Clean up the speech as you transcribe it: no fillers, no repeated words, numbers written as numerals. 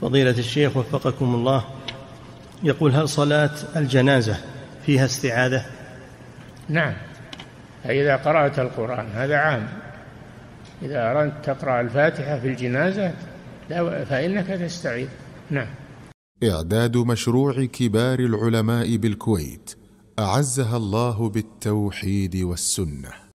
فضيلة الشيخ وفقكم الله، يقول: هل صلاة الجنازة فيها استعاذة؟ نعم، إذا قرأت القرآن، هذا عام. إذا أردت تقرأ الفاتحة في الجنازة فإنك تستعيذ. نعم. إعداد مشروع كبار العلماء بالكويت أعزها الله بالتوحيد والسنة.